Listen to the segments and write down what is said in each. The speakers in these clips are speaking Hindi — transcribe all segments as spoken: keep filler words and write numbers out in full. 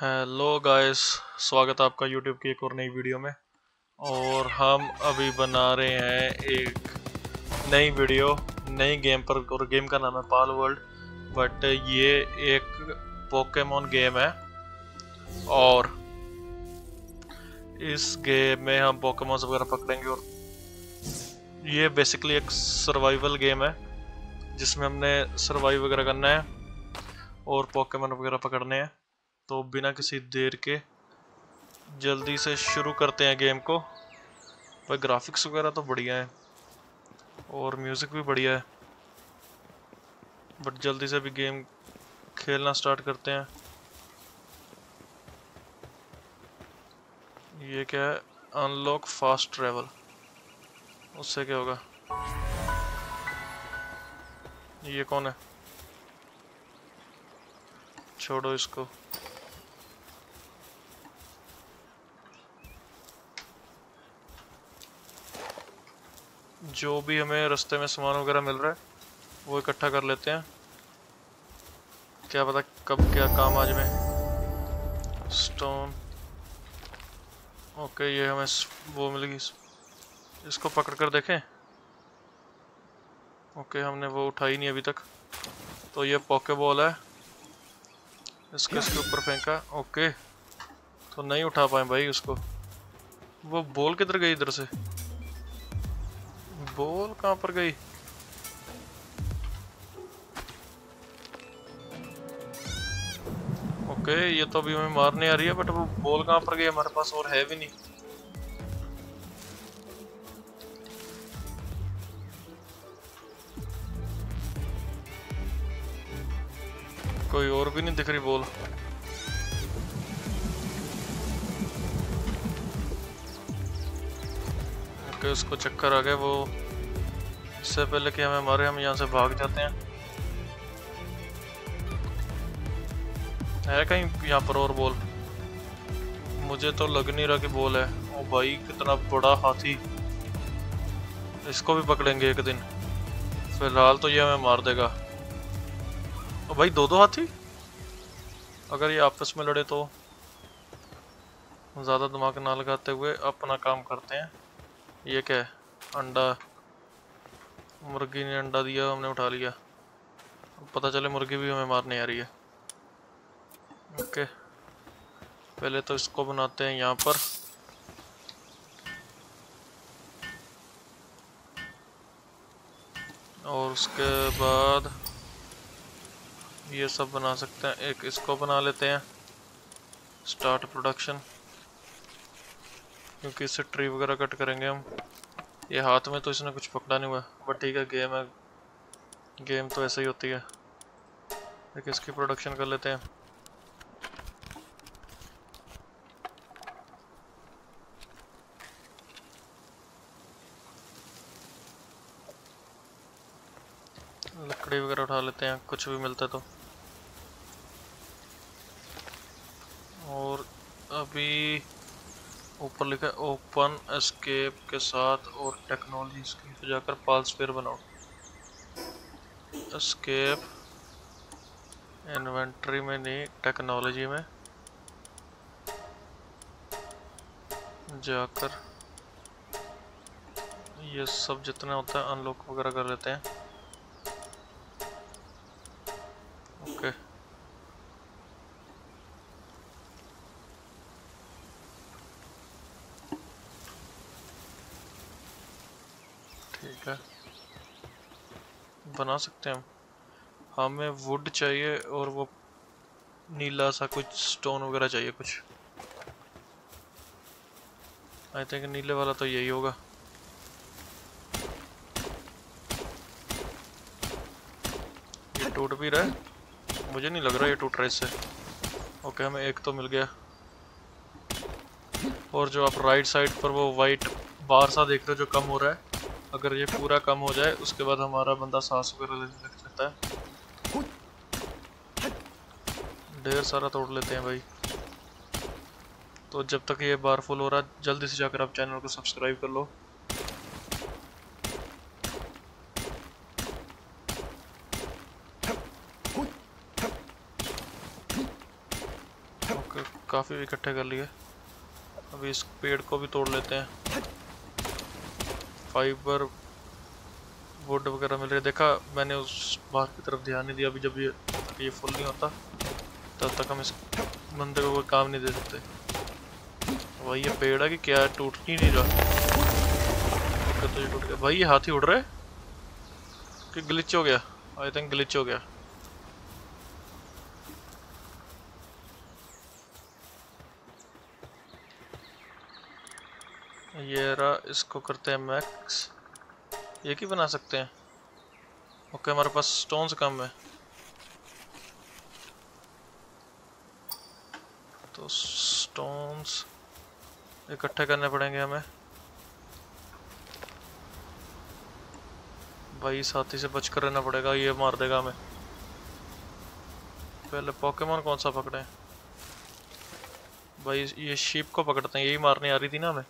हेलो गाइस, स्वागत है आपका यूट्यूब की एक और नई वीडियो में। और हम अभी बना रहे हैं एक नई वीडियो नई गेम पर, और गेम का नाम है पालवर्ल्ड। बट ये एक पोकेमॉन गेम है और इस गेम में हम पोकेमॉन्स वगैरह पकड़ेंगे। और ये बेसिकली एक सर्वाइवल गेम है जिसमें हमने सर्वाइव वगैरह करना है और पोकेमॉन वगैरह पकड़ने हैं। तो बिना किसी देर के जल्दी से शुरू करते हैं गेम को। पर ग्राफिक्स वगैरह तो बढ़िया है और म्यूज़िक भी बढ़िया है, बट जल्दी से भी गेम खेलना स्टार्ट करते हैं। ये क्या है? Unlock fast travel. उससे क्या होगा? ये कौन है? छोड़ो इसको। जो भी हमें रास्ते में सामान वगैरह मिल रहा है वो इकट्ठा कर लेते हैं। क्या पता कब क्या काम आज में। स्टोन, ओके, ये हमें वो मिलेगी। इसको पकड़ कर देखें। ओके, हमने वो उठाई नहीं अभी तक। तो ये पॉकेबॉल है, इसके इसके ऊपर फेंका। ओके, तो नहीं उठा पाए भाई उसको। वो बॉल किधर गई? इधर से बॉल कहाँ पर गई? ओके, ये तो अभी हमें मारने आ रही है, बट वो बॉल कहाँ पर गई? हमारे पास और है भी नहीं। कोई और भी नहीं दिख रही बॉल। ओके, उसको चक्कर आ गया। वो इससे पहले कि हमें मारे, हम यहाँ से भाग जाते हैं। है कहीं यहाँ पर और बॉल? मुझे तो लग नहीं रहा कि बॉल है। ओ भाई, कितना बड़ा हाथी! इसको भी पकड़ेंगे एक दिन। फिलहाल तो ये हमें मार देगा। ओ भाई, दो दो हाथी! अगर ये आपस में लड़े तो। ज़्यादा दिमाग ना लगाते हुए अपना काम करते हैं। ये क्या है? अंडा। मुर्गी ने अंडा दिया, हमने उठा लिया। पता चले मुर्गी भी हमें मारने आ रही है। ओके, पहले तो इसको बनाते हैं यहाँ पर। और उसके बाद ये सब बना सकते हैं। एक इसको बना लेते हैं। स्टार्ट प्रोडक्शन, क्योंकि इससे ट्री वगैरह कट करेंगे हम। ये हाथ में तो इसने कुछ पकड़ा नहीं हुआ, बट ठीक है, गेम है। गेम तो ऐसे ही होती है। देखिए, इसकी प्रोडक्शन कर लेते हैं। लकड़ी वगैरह उठा लेते हैं, कुछ भी मिलता है तो। और अभी ऊपर लिखा है ओपन एस्केप के साथ और टेक्नोलॉजी पे जाकर पाल्स पेयर बनाओ। एस्केप इन्वेंट्री में नहीं, टेक्नोलॉजी में जाकर ये सब जितना होता है अनलॉक वगैरह कर लेते हैं। ओके, बना सकते हैं हम। हमें वुड चाहिए और वो नीला सा कुछ स्टोन वगैरह चाहिए कुछ। आई थिंक नीले वाला तो यही होगा। ये टूट भी रहा है, मुझे नहीं लग रहा ये टूट रहा है इससे। ओके, हमें एक तो मिल गया। और जो आप राइट साइड पर वो वाइट बार सा देख रहे हो जो कम हो रहा है, अगर ये पूरा कम हो जाए उसके बाद हमारा बंदा सांस वगैरह लेने लग सकता है। ढेर सारा तोड़ लेते हैं भाई। तो जब तक ये बार फुल हो रहा है, जल्दी से जाकर आप चैनल को सब्सक्राइब कर लो। काफ़ी इकट्ठे कर लिए। अभी इस पेड़ को भी तोड़ लेते हैं। फाइबर वुड वगैरह मिल रही है। देखा मैंने उस बाहर की तरफ ध्यान नहीं दिया। अभी जब ये ये फुल नहीं होता तब तक हम इस बंदे को कोई काम नहीं दे सकते। भाई ये पेड़ है कि क्या टूट ही नहीं रहा। तो ये टूट गया। भाई ये हाथी उड़ रहे कि ग्लिच हो गया। आई थिंक ग्लिच हो गया। ये रहा, इसको करते हैं मैक्स। ये की बना सकते हैं। ओके okay, हमारे पास स्टोन्स कम है तो स्टोन्स इकट्ठे करने पड़ेंगे हमें। भाई साथी से बचकर रहना पड़ेगा, ये मार देगा हमें। पहले पोकेमॉन कौन सा पकड़े? भाई ये शीप को पकड़ते हैं, यही मारने आ रही थी ना हमें।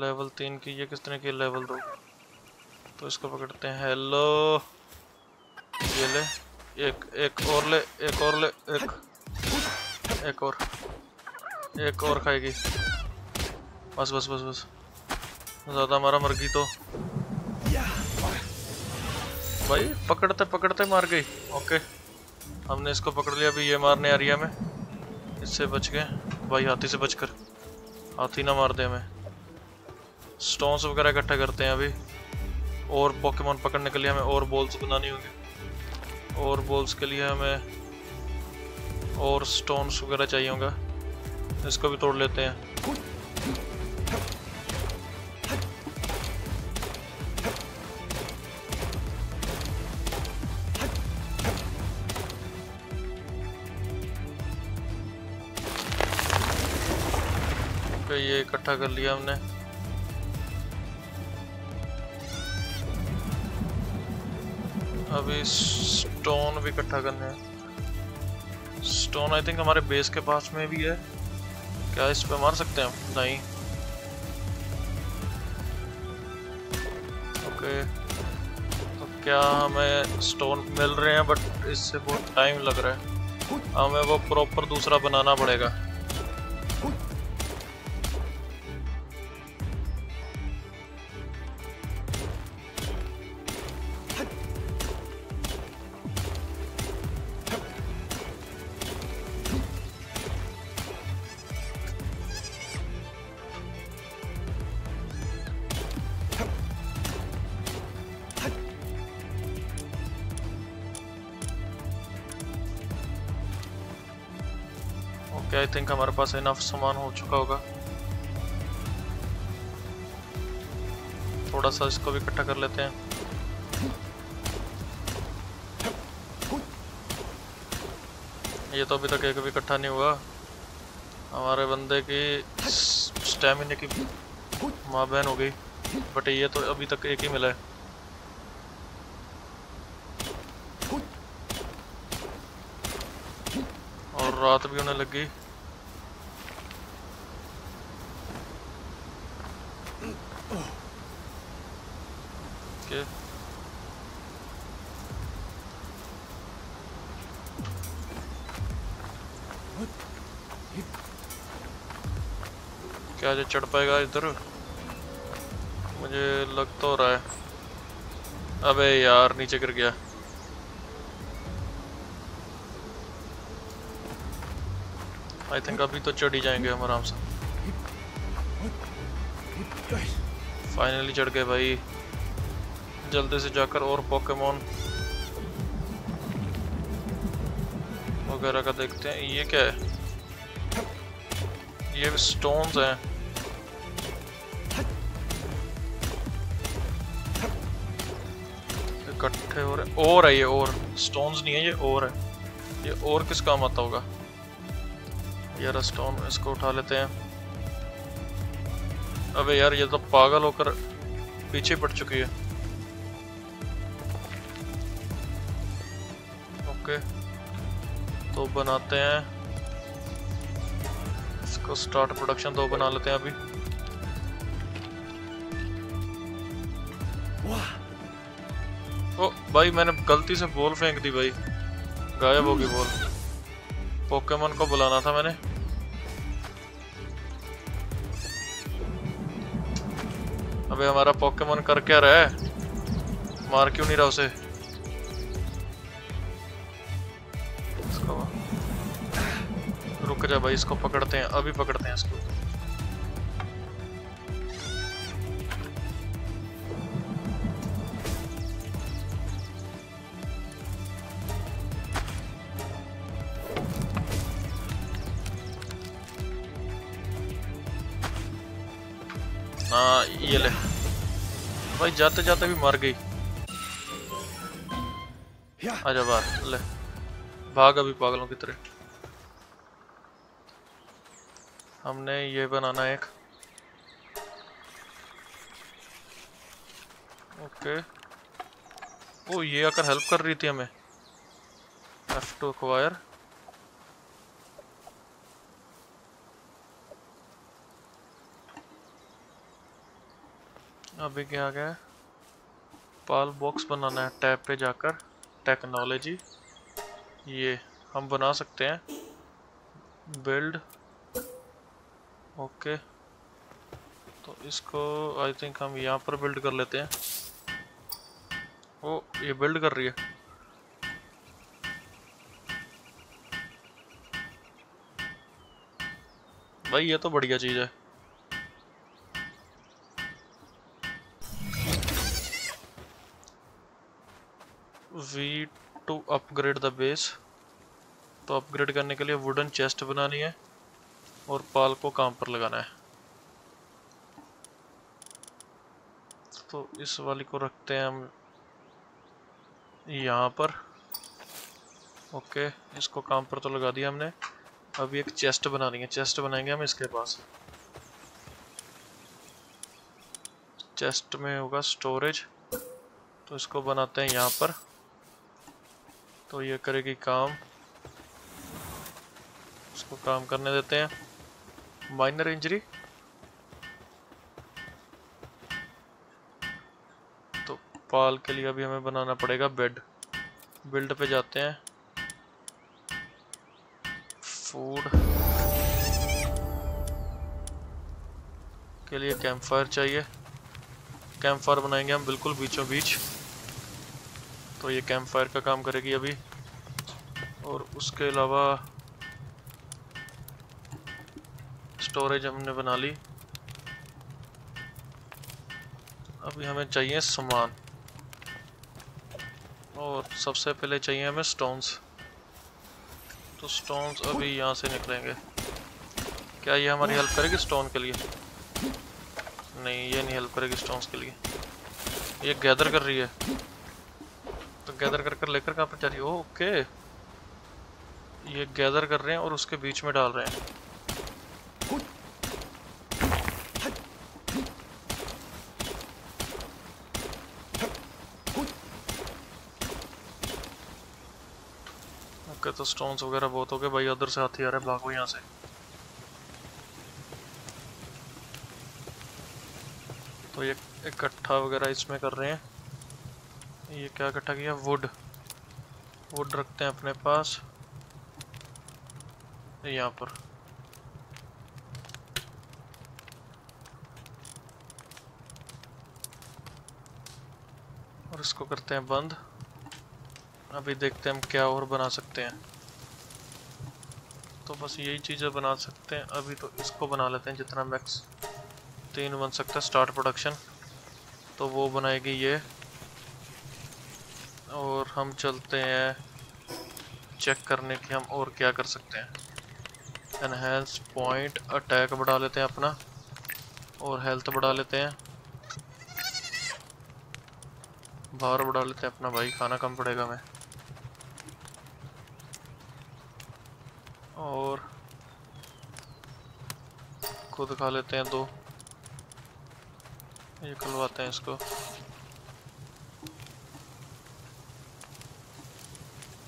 लेवल तीन की ये किस तरह की लेवल दो, तो इसको पकड़ते हैं। हेलो ये ले, एक एक और ले, एक और ले, एक एक और एक और खाएगी। बस बस बस बस ज़्यादा हमारा मर गई तो। भाई पकड़ते पकड़ते मार गई। ओके हमने इसको पकड़ लिया। अभी ये मारने आ रही है हमें, इससे बच गए। भाई हाथी से बचकर, हाथी ना मार दे हमें। स्टोन्स वगैरह इकट्ठा करते हैं अभी। और पोकेमॉन पकड़ने के लिए हमें और बॉल्स बनानी होंगी। और बॉल्स के लिए हमें और स्टोन्स वगैरह चाहिए होगा। इसको भी तोड़ लेते हैं। okay, ये इकट्ठा कर लिया हमने। अभी स्टोन भी इकट्ठा करने हैं। स्टोन आई थिंक हमारे बेस के पास में भी है। क्या इस पे मार सकते हैं हम? नहीं। ओके तो क्या हमें स्टोन मिल रहे हैं? बट इससे बहुत टाइम लग रहा है, हमें वो प्रॉपर दूसरा बनाना पड़ेगा। आई थिंक हमारे पास इनफ सामान हो चुका होगा। थोड़ा सा इसको भी इकट्ठा कर लेते हैं। ये तो अभी तक एक भी इकट्ठा नहीं हुआ। हमारे बंदे की स्टैमिना की माँ बहन हो गई, बट ये तो अभी तक एक ही मिला है। और रात भी होने लगी। Okay. क्या ये चढ़ पाएगा इधर? मुझे लग तो रहा है। अबे यार नीचे गिर गया। आई थिंक अभी तो चढ़ ही जाएंगे हम आराम से। फाइनली चढ़ गए भाई। जल्दी से जाकर और पोकेमॉन वगैरह का देखते हैं। ये क्या है? ये स्टोन्स हैं। इकट्ठे हो रहे और है ये। और स्टोन्स नहीं है ये, और है ये। और किस काम आता होगा? यार स्टोन इसको उठा लेते हैं। अबे यार ये तो पागल होकर पीछे पड़ चुकी है। ओके तो बनाते हैं इसको। स्टार्ट प्रोडक्शन तो बना लेते हैं अभी। ओ भाई मैंने गलती से बॉल फेंक दी भाई। गायब होगी बॉल। पोकेमॉन को बुलाना था मैंने। अबे हमारा पोकेमॉन कर क्या रहा है, मार क्यों नहीं रहा उसे? रुक जा भाई, इसको पकड़ते हैं, अभी पकड़ते हैं इसको। हाँ ये ले भाई, जाते जाते भी मर गई। आजा बाहर, ले भाग अभी पागलों की तरह। हमने ये बनाना है एक, ओके। ओ ये आकर हेल्प कर रही थी हमें। Have to acquire. अभी क्या आ गया, पाल बॉक्स बनाना है। टैब पे जाकर टेक्नोलॉजी, ये हम बना सकते हैं। Build, okay. तो इसको आई थिंक हम यहाँ पर बिल्ड कर लेते हैं। ओ ये बिल्ड कर रही है। भाई ये तो बढ़िया चीज़ है। We to upgrade the base, तो अपग्रेड करने के लिए वुडन चेस्ट बनानी है और पाल को काम पर लगाना है। तो इस वाली को रखते हैं हम यहाँ पर, ओके। इसको काम पर तो लगा दिया हमने। अभी एक चेस्ट बनानी है। चेस्ट बनाएंगे हम इसके पास। चेस्ट में होगा स्टोरेज, तो इसको बनाते हैं यहाँ पर। तो ये करेगी काम, इसको काम करने देते हैं। माइनर इंजरी, तो पाल के लिए अभी हमें बनाना पड़ेगा बेड। बिल्ड पे जाते हैं, फूड के लिए कैंप फायर चाहिए। कैंप फायर बनाएंगे हम बिल्कुल बीचों बीच। तो ये कैंप फायर का काम करेगी अभी। और उसके अलावा स्टोरेज हमने बना ली। अभी हमें चाहिए सामान, और सबसे पहले चाहिए हमें स्टोन्स। तो स्टोन्स अभी यहाँ से निकलेंगे। क्या ये हमारी हेल्प करेगी स्टोन के लिए? नहीं, ये नहीं हेल्प करेगी स्टोन्स के लिए। ये गैदर कर रही है, तो गैदर कर कर लेकर कहाँ पर जा रही है? ओके, ये गैदर कर रहे हैं और उसके बीच में डाल रहे हैं। ओके, तो स्टोन्स वगैरह बहुत हो गए। भाई उधर से हाथी आ रहा है, भागो यहाँ से। तो ये इकट्ठा वगैरह इसमें कर रहे हैं। ये क्या इकट्ठा किया? वुड। वुड रखते हैं अपने पास यहाँ पर। और इसको करते हैं बंद। अभी देखते हैं हम क्या और बना सकते हैं। तो बस यही चीज़ें बना सकते हैं अभी। तो इसको बना लेते हैं जितना मैक्स तीन बन सकता है। स्टार्ट प्रोडक्शन, तो वो बनाएगी ये। और हम चलते हैं चेक करने की हम और क्या कर सकते हैं। एनहेंस पॉइंट अटैक बढ़ा लेते हैं अपना, और हेल्थ बढ़ा लेते हैं। बाहर बढ़ा लेते हैं अपना। भाई खाना कम पड़ेगा हमें। और खुद खा लेते हैं दो, ये खुलवाते हैं इसको।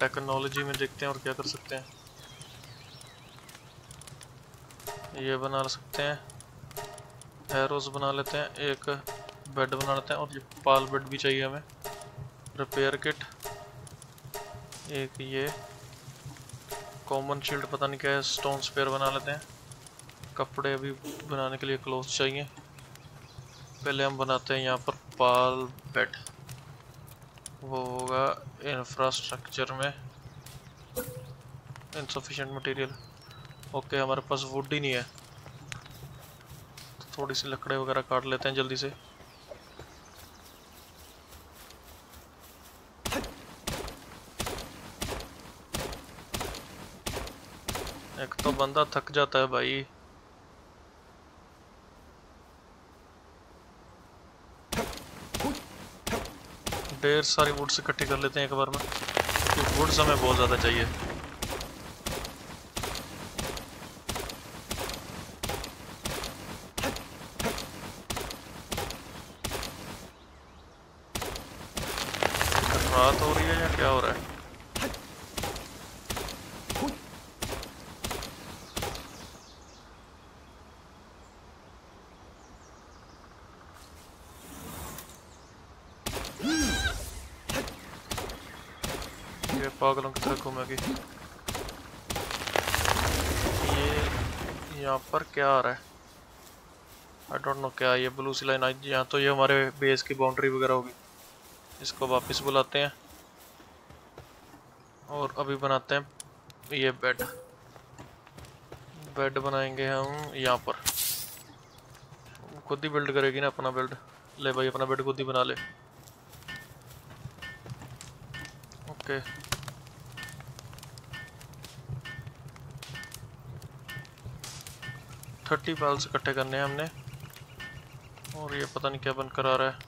टेक्नोलॉजी में देखते हैं और क्या कर सकते हैं। ये बना सकते हैं, एरोस बना लेते हैं। एक बेड बना लेते हैं, और ये पाल बेड भी चाहिए हमें। रिपेयर किट एक, ये कॉमन शील्ड पता नहीं क्या है, स्टोन स्पेयर बना लेते हैं। कपड़े अभी बनाने के लिए क्लोथ चाहिए, पहले हम बनाते हैं यहाँ पर पाल बेड, वो होगा इंफ्रास्ट्रक्चर में। इनसफिशेंट मटेरियल, ओके हमारे पास वुड ही नहीं है तो थोड़ी सी लकड़े वगैरह काट लेते हैं जल्दी से। एक तो बंदा थक जाता है भाई। ढेर सारी वुड्स इकट्ठी कर लेते हैं एक बार में, तो वुड्स हमें बहुत ज़्यादा चाहिए। रात हो रही है या क्या हो रहा है? पागलों की तरह घूमेगी। ये यहाँ पर क्या आ रहा है? आई डोंट नो क्या ये ब्लू सी लाइन आई। यहाँ तो ये हमारे बेस की बाउंड्री वगैरह होगी, इसको वापस बुलाते हैं और अभी बनाते हैं ये बेड। बेड बनाएंगे हम यहाँ पर, खुद ही बिल्ड करेगी ना अपना बेड। ले भाई अपना बेड खुद ही बना ले। ओके थर्टी पाल्स इकट्ठे करने हैं हमने, और ये पता नहीं क्या बनकर आ रहा है।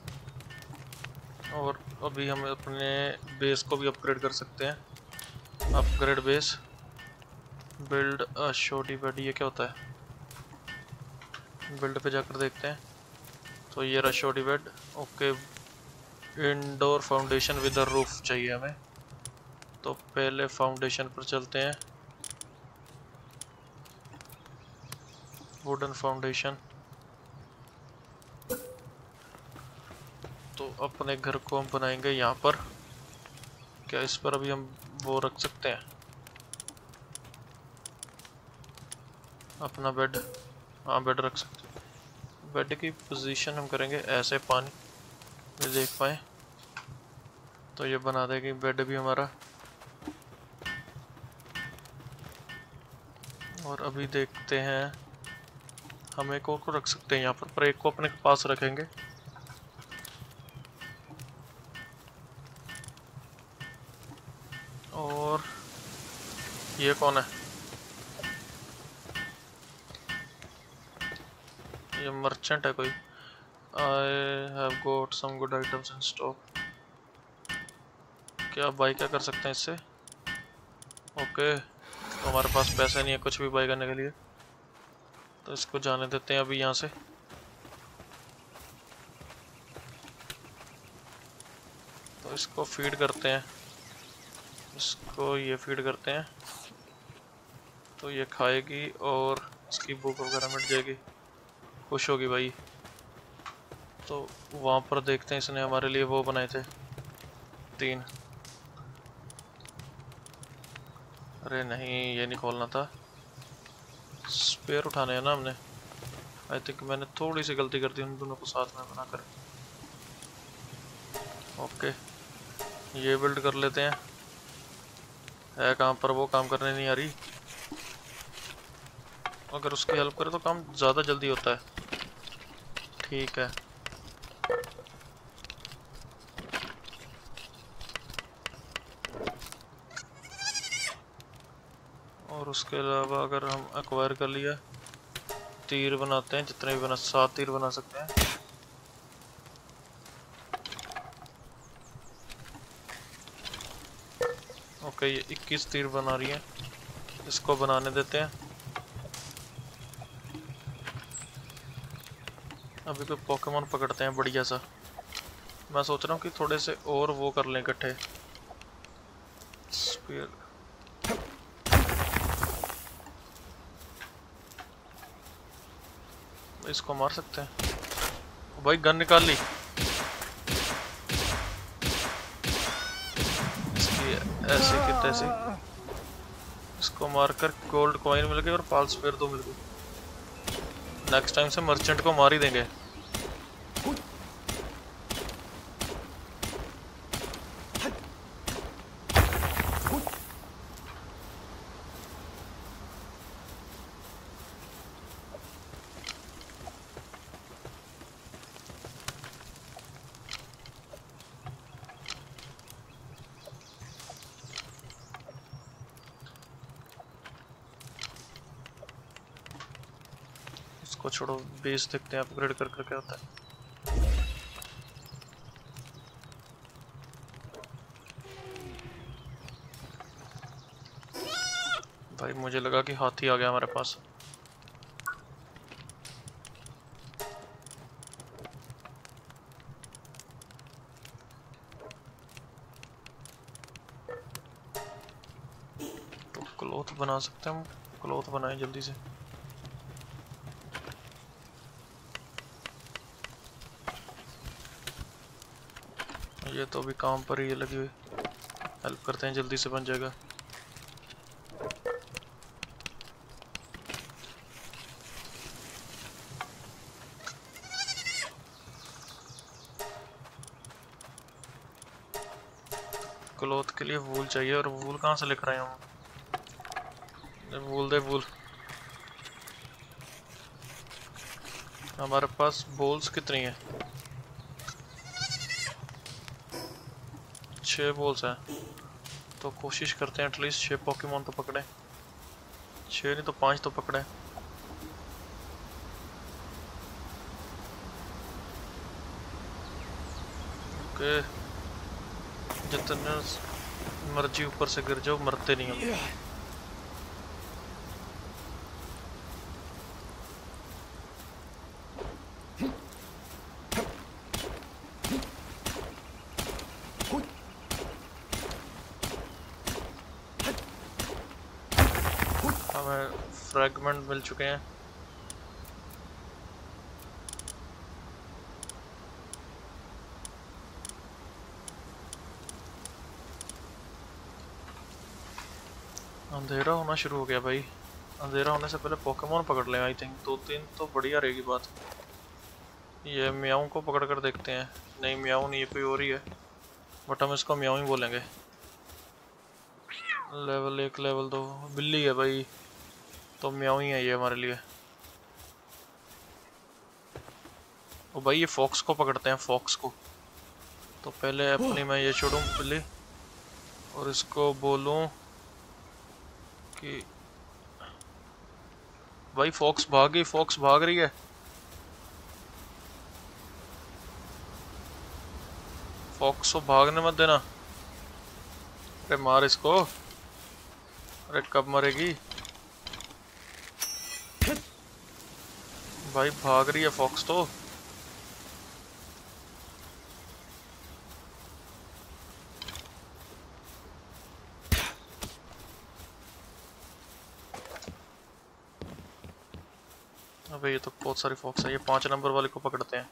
और अभी हम अपने बेस को भी अपग्रेड कर सकते हैं। Upgrade base, build a shoddy bed. ये क्या होता है? बिल्ड पे जाकर देखते हैं। तो ये रहा shoddy bed. Okay indoor foundation with a roof चाहिए हमें, तो पहले फाउंडेशन पर चलते हैं। वुडन फाउंडेशन, तो अपने घर को हम बनाएंगे यहाँ पर। क्या इस पर अभी हम वो रख सकते हैं अपना बेड? हाँ बेड रख सकते हैं। बेड की पोजीशन हम करेंगे ऐसे, पानी देख पाए तो ये बना देगी बेड भी हमारा। और अभी देखते हैं हम एक और को रख सकते हैं यहाँ पर, पर एक को अपने पास रखेंगे। और ये कौन है? ये मर्चेंट है कोई। I have got some good items in stock. क्या बाई क्या कर सकते हैं इससे? ओके तो हमारे पास पैसे नहीं है कुछ भी बाई करने के लिए, तो इसको जाने देते हैं अभी यहाँ से। तो इसको फीड करते हैं, इसको ये फीड करते हैं तो ये खाएगी और इसकी भूख वगैरह मिट जाएगी, खुश होगी भाई। तो वहाँ पर देखते हैं इसने हमारे लिए वो बनाए थे तीन। अरे नहीं ये नहीं खोलना था, स्पेयर उठाने हैं ना हमने। आई थिंक मैंने थोड़ी सी गलती कर दी उन दोनों को साथ में बना कर। ओके ये बिल्ड कर लेते हैं। है कहाँ पर वो? काम करने नहीं आ रही। अगर उसकी हेल्प करे तो काम ज़्यादा जल्दी होता है। ठीक है और उसके अलावा अगर हम एक्वायर कर लिया, तीर बनाते हैं जितने भी बना, सात तीर बना सकते हैं। ओके ये इक्कीस तीर बना रही है, इसको बनाने देते हैं। अभी कोई पोकेमॉन पकड़ते हैं बढ़िया सा। मैं सोच रहा हूँ कि थोड़े से और वो कर लें इकट्ठे। इसको मार सकते हैं भाई, गन निकाल ली इसकी ऐसे की तैसे। इसको मारकर गोल्ड कॉइन मिल गई और पाल्स पेयर दो मिल गई। नेक्स्ट टाइम से मर्चेंट को मार ही देंगे। छोड़ो बेस देखते हैं अपग्रेड कर कर क्या होता है। भाई मुझे लगा कि हाथी आ गया हमारे पास। तो क्लॉथ बना सकते हैं हम, क्लॉथ बनाएं जल्दी से। ये तो अभी काम पर ही लगी हुई, हेल्प करते हैं जल्दी से बन जाएगा। क्लॉथ के लिए वूल चाहिए और वूल कहाँ से लिख रहे हैं हम? वूल दे वूल। हमारे पास बॉल्स कितनी है? छः बॉल्स हैं, तो कोशिश करते हैं एटलीस्ट छः पोकेमॉन तो पकड़े। छः नहीं तो पाँच तो पकड़े। ओके जितने मर्जी ऊपर से गिर जाओ, मरते नहीं हम। फ्रैगमेंट मिल चुके हैं। अंधेरा होना शुरू हो गया भाई। अंधेरा होने से पहले पोकेमॉन पकड़ लें। आई थिंक दो तीन तो बढ़िया रहेगी बात। ये म्याऊं को पकड़ कर देखते हैं। नहीं म्याऊं नहीं, ये कोई और ही है, बट हम इसको म्याऊं ही बोलेंगे। लेवल एक लेवल दो, बिल्ली है भाई तो म्याऊं ही है ये हमारे लिए। ओ भाई ये फॉक्स को पकड़ते हैं, फॉक्स को। तो पहले अपनी मैं ये छोड़ूं बिल्ली और इसको बोलूं कि भाई फॉक्स भागी, फॉक्स भाग रही है। फॉक्स को भागने मत देना। अरे मार इसको। अरे कब मरेगी भाई, भाग रही है फॉक्स तो। अबे ये तो बहुत सारी फॉक्स है। ये पांच नंबर वाले को पकड़ते हैं।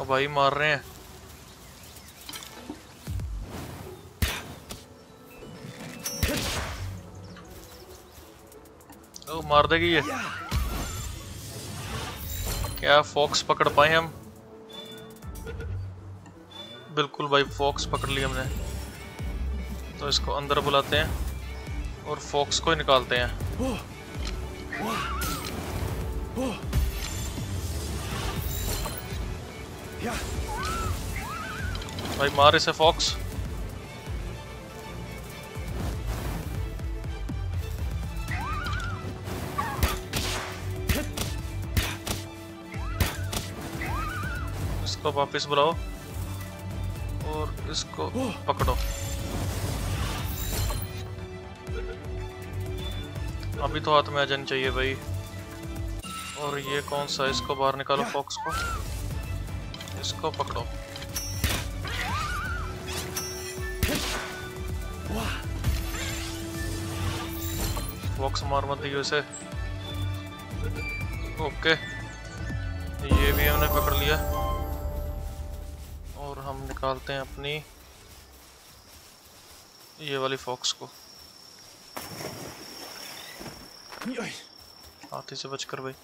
अब भाई मार रहे हैं। मार देगी ये। क्या फॉक्स पकड़ पाए हम? बिल्कुल भाई फॉक्स पकड़ ली हमने। तो इसको अंदर बुलाते हैं और फॉक्स को ही निकालते हैं। भाई मार इसे फॉक्स। इसको वापस बुलाओ और इसको पकड़ो। अभी तो हाथ में आ जानी चाहिए भाई। और ये कौन सा, इसको बाहर निकालो फॉक्स को, इसको पकड़ो। फॉक्स मार मत दियो इसे। ओके ये भी हमने पकड़ लिया। और हम निकालते हैं अपनी ये वाली फॉक्स को हाथी से बचकर भाई।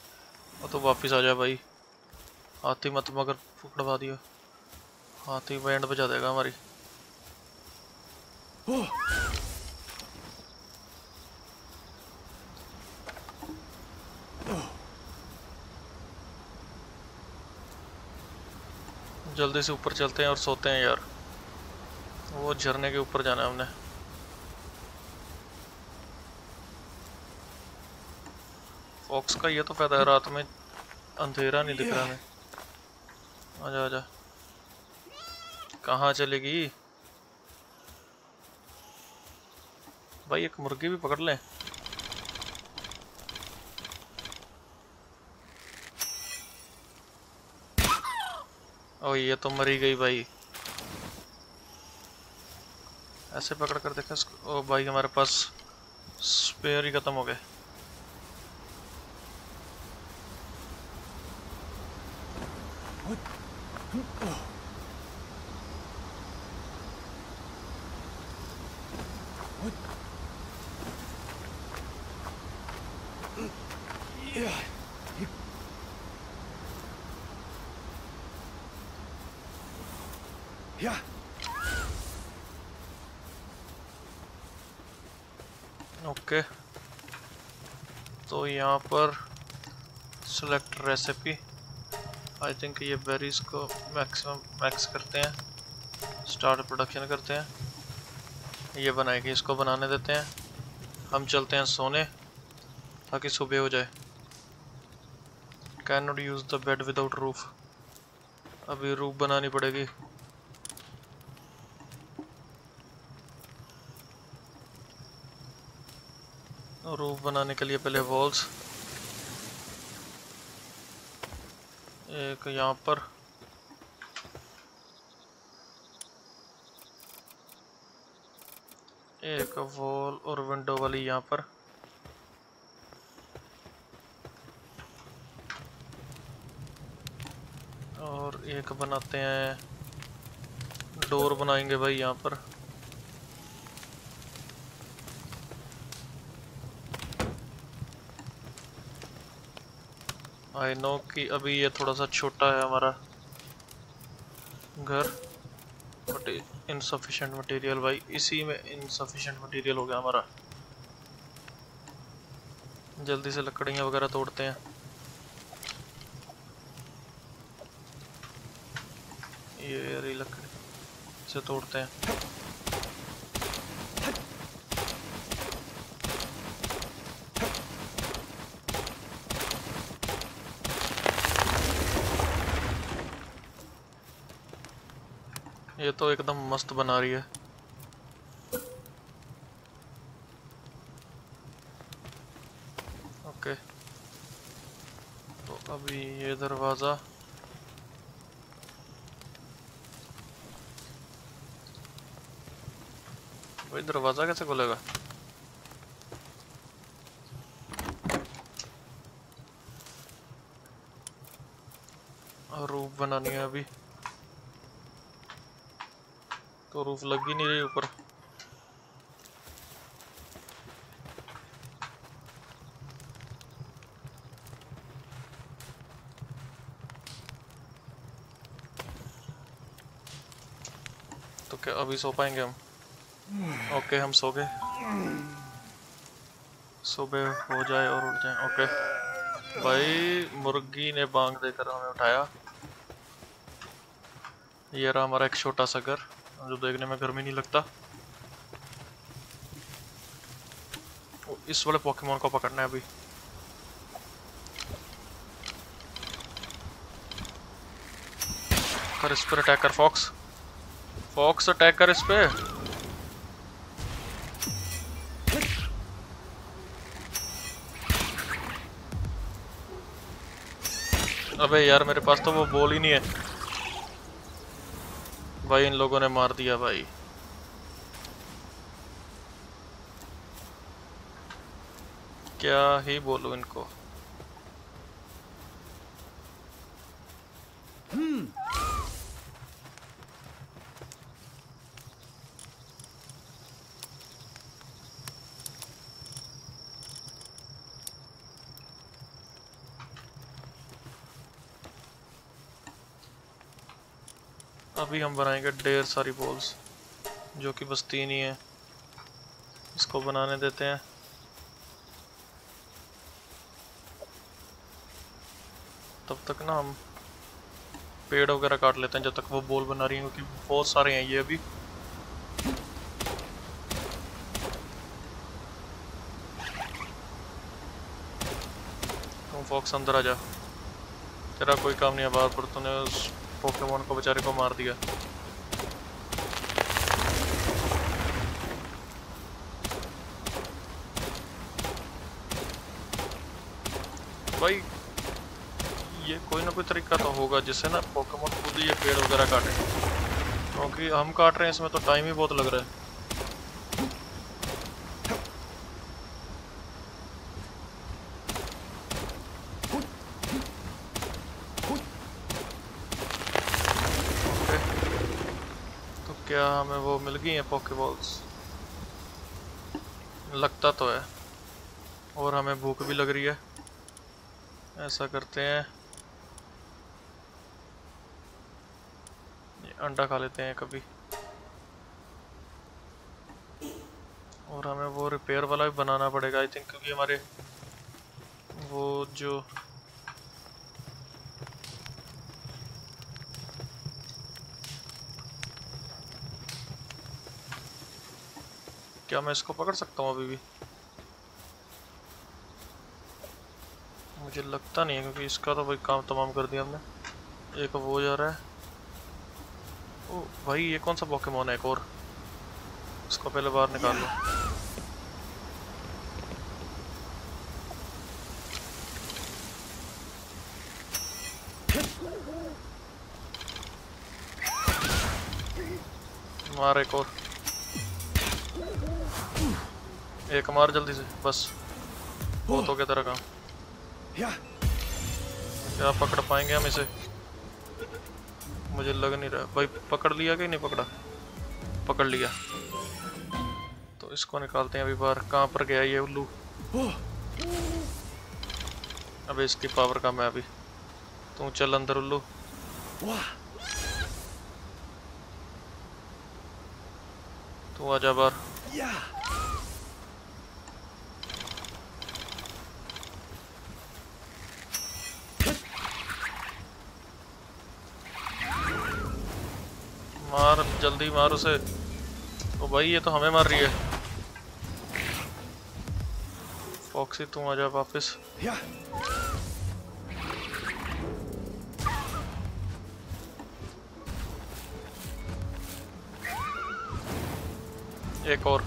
और तो वापस आ जा भाई, हाथी मत मगर पकड़वा दिया, हाथी बैंड बजा देगा हमारी। जल्दी से ऊपर चलते हैं और सोते हैं यार, वो झरने के ऊपर जाना है हमने। फॉक्स का ये तो फायदा है रात में अंधेरा नहीं दिख रहा है। आजा आजा, कहाँ चलेगी भाई, एक मुर्गी भी पकड़ लें। ओ ये तो मरी गई भाई, ऐसे पकड़ कर देखा इसको। ओ भाई हमारे पास स्पेयर ही खत्म हो गए। ओके तो यहाँ पर सेलेक्ट रेसिपी, आई थिंक ये बेरीज को मैक्सिमम मैक्स करते हैं, स्टार्ट प्रोडक्शन करते हैं, ये बनाएगी, इसको बनाने देते हैं। हम चलते हैं सोने ताकि सुबह हो जाए। Can not use the bed without roof, अभी रूफ बनानी पड़ेगी। रूफ बनाने के लिए पहले वॉल्स, एक यहाँ पर एक वॉल और विंडो वाली यहाँ पर। और एक बनाते हैं डोर बनाएंगे भाई यहाँ पर। आई नो कि अभी ये थोड़ा सा छोटा है हमारा घर, बट इनसफिशेंट मटेरियल भाई, इसी में इनसफिशेंट मटेरियल हो गया हमारा। जल्दी से लकड़ियाँ वगैरह तोड़ते हैं। ये यारी लकड़ी से तोड़ते हैं। ये तो एकदम मस्त बना रही है। ओके तो अभी ये दरवाज़ा, भाई दरवाज़ा कैसे खोलेगा? रूफ बनानी है अभी, तो रूफ लग ही नहीं रही ऊपर। तो क्या अभी सो पाएंगे हम? ओके हम सो गए, सुबह हो जाए और उठ जाए। ओके भाई मुर्गी ने बांग देकर हमें उठाया। ये रहा हमारा एक छोटा सा घर जो देखने में गर्मी नहीं लगता। इस वाले पोकेमॉन को पकड़ना है अभी। कर इस पर अटैक कर, फॉक्स फॉक्स अटैक कर इस पे। अबे यार मेरे पास तो वो बॉल ही नहीं है भाई, इन लोगों ने मार दिया भाई। क्या ही बोलूं इनको। अभी हम बनाएंगे ढेर सारी बॉल्स जो कि बस तीन ही है, इसको बनाने देते हैं। तब तक ना हम पेड़ वगैरह काट लेते हैं जब तक वो बॉल बना रही है, क्योंकि बहुत सारे हैं ये अभी। तुम फॉक्स अंदर आ जा, तेरा कोई काम नहीं है बाहर पर, तूने उस पोकेमॉन को बेचारे को मार दिया। भाई ये कोई ना कोई तरीका तो होगा जिससे ना पोकेमॉन खुद ही ये पेड़ वगैरह काटे, क्योंकि हम काट रहे हैं इसमें तो टाइम ही बहुत लग रहा है। क्या हमें वो मिल गई हैं पॉकेबॉल्स? लगता तो है, और हमें भूख भी लग रही है। ऐसा करते हैं ये अंडा खा लेते हैं कभी, और हमें वो रिपेयर वाला भी बनाना पड़ेगा आई थिंक, क्योंकि हमारे वो जो क्या मैं इसको पकड़ सकता हूँ अभी भी? मुझे लगता नहीं है, क्योंकि इसका तो भाई काम तमाम कर दिया हमने। एक वो जा रहा है, ओ भाई ये कौन सा पोकेमॉन है? एक और, इसको पहले बाहर निकाल लो। मार एक और, एक मार जल्दी से, बस बहुत हो गया तेरा काम। क्या पकड़ पाएंगे हम इसे? मुझे लग नहीं रहा। भाई पकड़ लिया कि नहीं पकड़ा? पकड़ लिया, तो इसको निकालते हैं अभी बाहर। कहाँ पर गया ये उल्लू? अबे इसकी पावर कम है अभी, तू चल अंदर उल्लू। तू आजा बाहर। मार जल्दी, मार उसे। ओ भाई ये तो हमें मार रही है। फॉक्सी तुम आ जा वापस। एक और,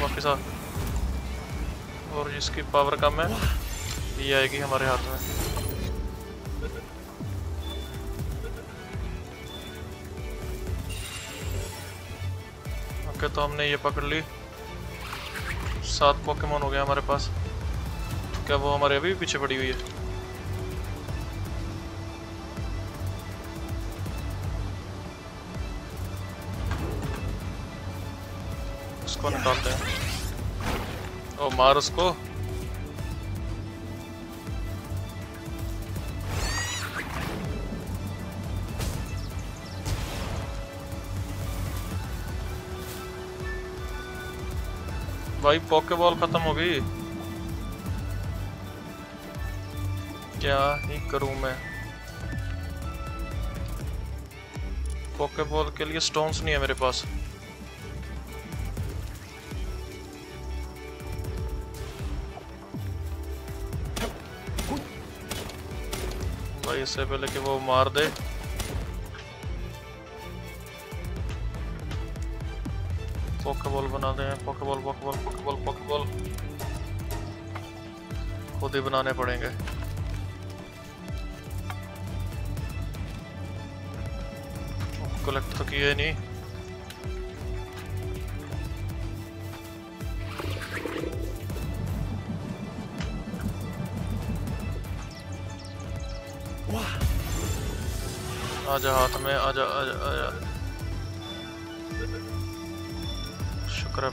वापस आ। और इसकी पावर कम है, ये आएगी हमारे हाथ में। तो हमने ये पकड़ ली, सात पोकेमॉन हो गया हमारे पास। क्या वो हमारे अभी पीछे पड़ी हुई है? उसको निकालते हैं। ओ मार उसको। भाई पॉकेबॉल खत्म हो गई, क्या ही करूं मैं। पॉकेबॉल के लिए स्टोन्स नहीं है मेरे पास। भाई इससे पहले कि वो मार दे, पोकेबॉल बना दें। पोकेबॉल पोकेबॉल पोकेबॉल पोकेबॉल खुद ही बनाने पड़ेंगे। कलेक्ट तो किए नहीं। आजा हाथ में, आजा आजा आजा।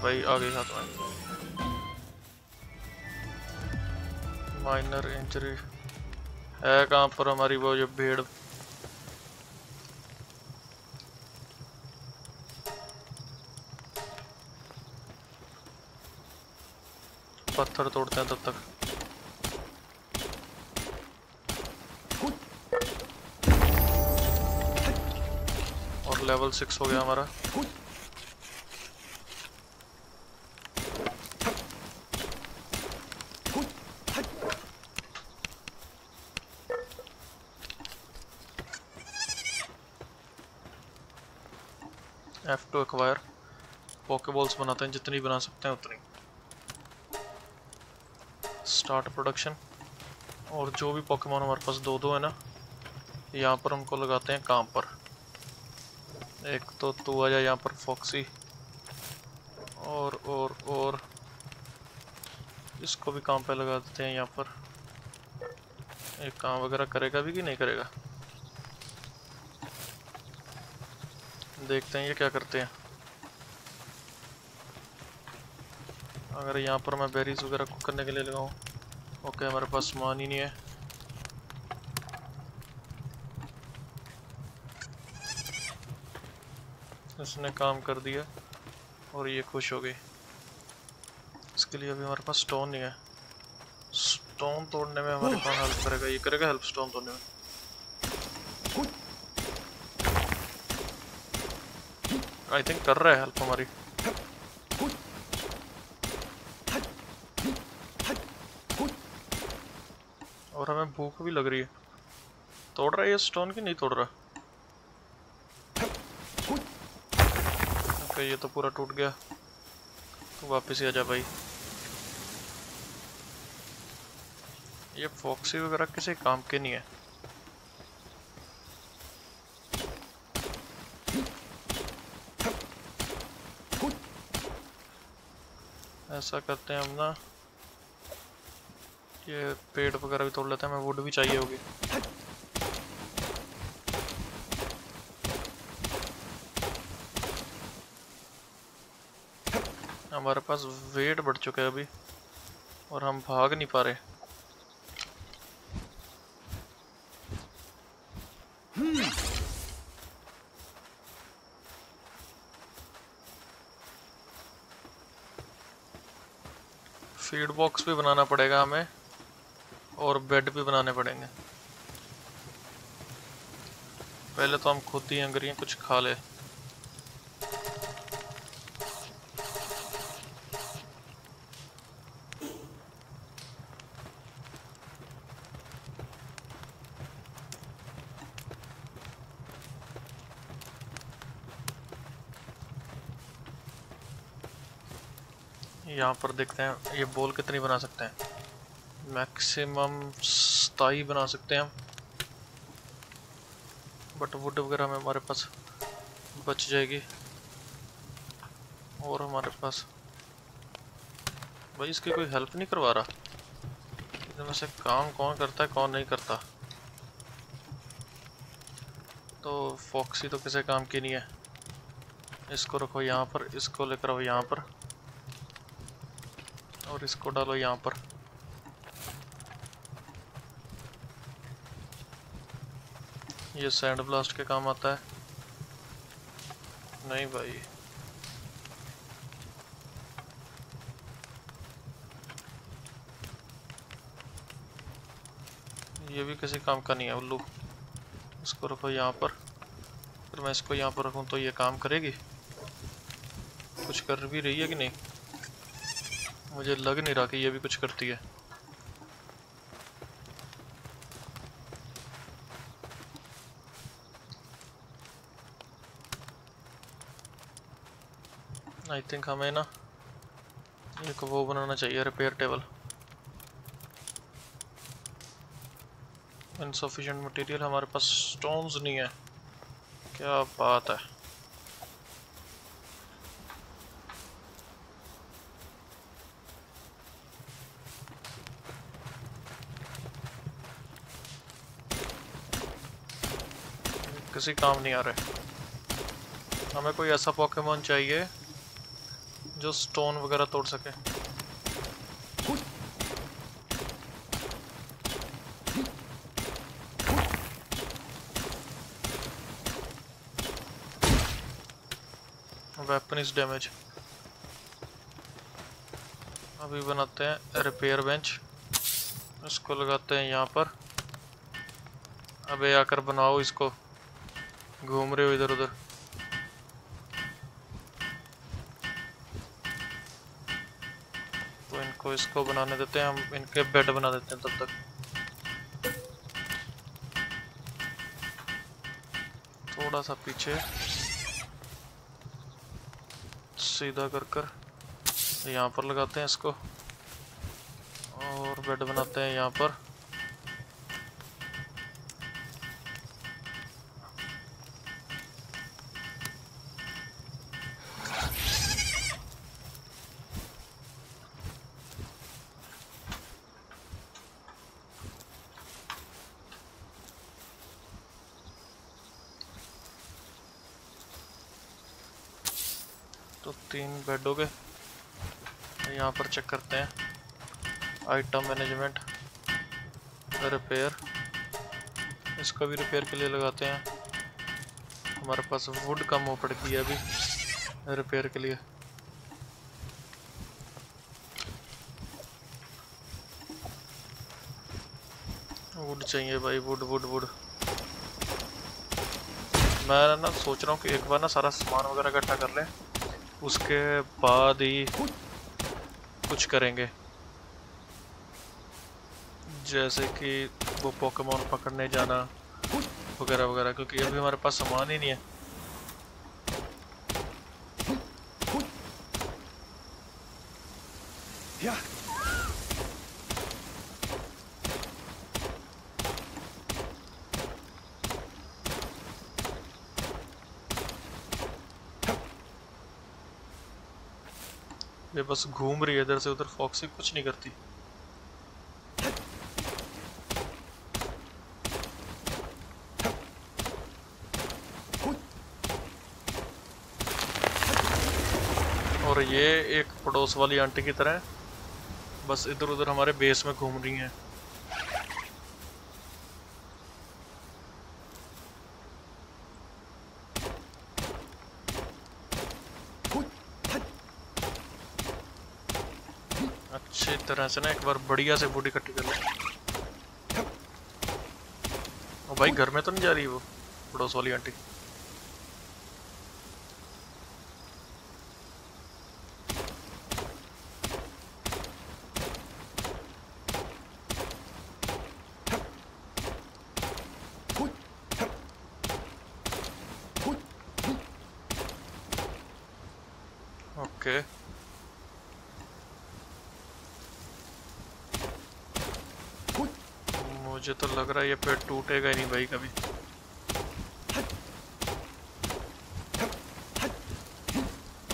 भाई आ गई हाथ में। माइनर इंजरी है कहाँ पर हमारी वो जो भीड़। पत्थर तोड़ते हैं तब तक। और लेवल सिक्स हो गया हमारा। एफ टू एक्वायर पॉकेबॉल्स बनाते हैं, जितनी बना सकते हैं उतनी। Start production. और जो भी पोकेमॉन हमारे पास दो दो है ना, यहाँ पर उनको लगाते हैं काम पर। एक तो तू आ जा यहाँ पर फॉक्सी, और और और इसको भी काम पे लगा देते हैं यहाँ पर। एक काम वगैरह करेगा भी कि नहीं करेगा, देखते हैं ये क्या करते हैं। अगर यहाँ पर मैं बेरीज वगैरह कुक करने के लिए लगाऊँ। ओके, हमारे पास सामान ही नहीं है। इसने काम कर दिया और ये खुश हो गई। इसके लिए अभी हमारे पास स्टोन नहीं है। स्टोन तोड़ने में हमारे पास हेल्प करेगा, ये करेगा हेल्प स्टोन तोड़ने में। आई थिंक कर रहा है हेल्प हमारी। और हमें भूख भी लग रही है। तोड़ रहा है ये स्टोन की नहीं तोड़ रहा? ओके, ये तो पूरा टूट गया। तो वापस ही आ जा भाई। ये फॉक्सी वगैरह किसी काम के नहीं है। ऐसा करते हैं हम ना, ये पेड़ वगैरह भी तोड़ लेते हैं। हमें वुड भी चाहिए होगी। हमारे पास वेट बढ़ चुका है अभी और हम भाग नहीं पा रहे। फीड बॉक्स भी बनाना पड़ेगा हमें और बेड भी बनाने पड़ेंगे। पहले तो हम खुद ही हंगरी हैं, कुछ खा ले। यहाँ पर देखते हैं ये बॉल कितनी बना सकते हैं। मैक्सिमम सताई बना सकते हैं हम, बट वुड वगैरह में हमारे पास बच जाएगी। और हमारे पास भाई इसकी कोई हेल्प नहीं करवा रहा। इनमें से काम कौन करता है कौन नहीं करता। तो फॉक्सी तो किसी काम की नहीं है। इसको रखो यहाँ पर, इसको लेकर आओ यहाँ पर, और इसको डालो यहाँ पर। ये सैंड ब्लास्ट के काम आता है। नहीं भाई, ये भी किसी काम का नहीं है। उल्लू, इसको रखो यहाँ पर। फिर मैं इसको यहाँ पर रखूँ तो ये काम करेगी? कुछ कर भी रही है कि नहीं? मुझे लग नहीं रहा कि ये भी कुछ करती है। आई थिंक हमें ना एक वो बनाना चाहिए, रिपेयर टेबल। इनसफिशिएंट मटेरियल, हमारे पास स्टोन्स नहीं है। क्या बात है। किसी काम नहीं आ रहे। हमें कोई ऐसा पोकेमॉन चाहिए जो स्टोन वगैरह तोड़ सके। Weapon is damage. अभी बनाते हैं रिपेयर बेंच, इसको लगाते हैं यहाँ पर। अबे आकर बनाओ इसको, घूम रहे हो इधर उधर। तो इनको इसको बनाने देते हैं, हम इनके बेड बना देते हैं तब तक। थोड़ा सा पीछे सीधा कर कर यहाँ पर लगाते हैं इसको, और बेड बनाते हैं यहाँ पर। तो तीन बेड हो गए। यहाँ पर चेक करते हैं, आइटम मैनेजमेंट, रिपेयर, इसका भी रिपेयर के लिए लगाते हैं। हमारे पास वुड कम हो पड़ती है अभी रिपेयर के लिए। वुड चाहिए भाई, वुड वुड वुड। मैं ना सोच रहा हूँ कि एक बार ना सारा सामान वगैरह इकट्ठा कर लें, उसके बाद ही कुछ करेंगे। जैसे कि वो पोकेमॉन पकड़ने जाना वगैरह वगैरह, क्योंकि अभी हमारे पास सामान ही नहीं है। ये बस घूम रही है इधर से उधर, फॉक्सी कुछ नहीं करती। और ये एक पड़ोस वाली आंटी की तरह बस इधर उधर हमारे बेस में घूम रही है। अच्छी तरह से ना एक बार बढ़िया से बूटी इकट्ठी कर लें। ओ भाई, घर में तो नहीं जा रही वो पड़ोस वाली आंटी। ओके, मुझे तो लग रहा है ये पेड़ टूटेगा ही नहीं भाई कभी।